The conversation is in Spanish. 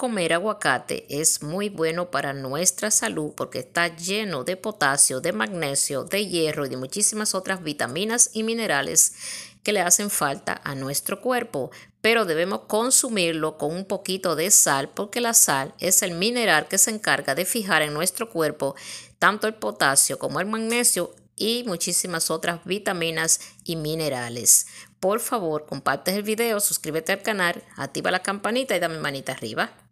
Comer aguacate es muy bueno para nuestra salud porque está lleno de potasio, de magnesio, de hierro y de muchísimas otras vitaminas y minerales que le hacen falta a nuestro cuerpo, pero debemos consumirlo con un poquito de sal porque la sal es el mineral que se encarga de fijar en nuestro cuerpo tanto el potasio como el magnesio y muchísimas otras vitaminas y minerales. Por favor, compartes el video, suscríbete al canal, activa la campanita y dame manita arriba.